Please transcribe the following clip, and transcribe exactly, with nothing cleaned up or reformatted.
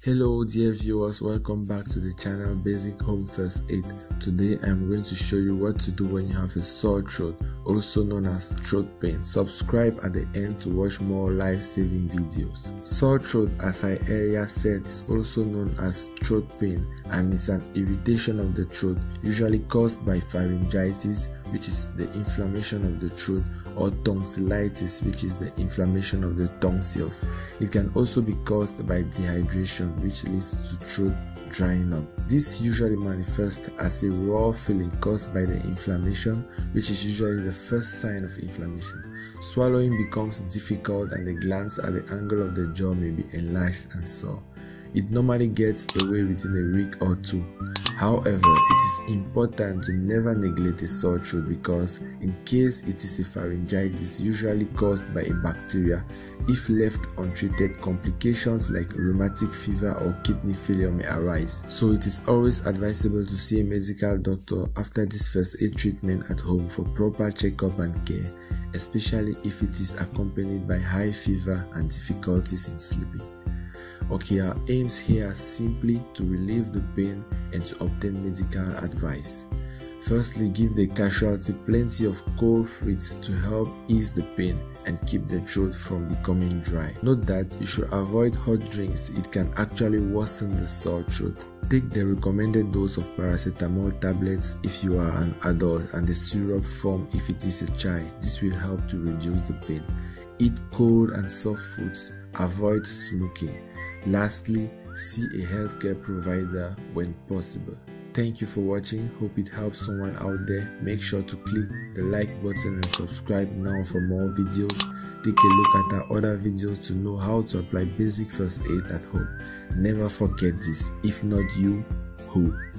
Hello dear viewers, welcome back to the channel Basic Home First Aid. Today I am going to show you what to do when you have a sore throat, also known as throat pain. Subscribe at the end to watch more life-saving videos. Sore throat, as I earlier said, is also known as throat pain and is an irritation of the throat, usually caused by pharyngitis, which is the inflammation of the throat, or tonsillitis, which is the inflammation of the tonsils. It can also be caused by dehydration, which leads to throat drying up. This usually manifests as a raw feeling caused by the inflammation, which is usually the first sign of inflammation. Swallowing becomes difficult and the glands at the angle of the jaw may be enlarged and sore. It normally gets away within a week or two. However, it is important to never neglect a sore throat because in case it is a pharyngitis usually caused by a bacteria, if left untreated, complications like rheumatic fever or kidney failure may arise. So it is always advisable to see a medical doctor after this first aid treatment at home for proper checkup and care, especially if it is accompanied by high fever and difficulties in sleeping. Okay, our aims here are simply to relieve the pain and to obtain medical advice. Firstly, give the casualty plenty of cold fluids to help ease the pain and keep the throat from becoming dry. Note that you should avoid hot drinks, it can actually worsen the sore throat. Take the recommended dose of paracetamol tablets if you are an adult and the syrup form if it is a child. This will help to reduce the pain. Eat cold and soft foods. Avoid smoking. Lastly, see a healthcare provider when possible. Thank you for watching. Hope it helps someone out there. Make sure to click the like button and subscribe now for more videos. Take a look at our other videos to know how to apply basic first aid at home. Never forget this. If not you, who?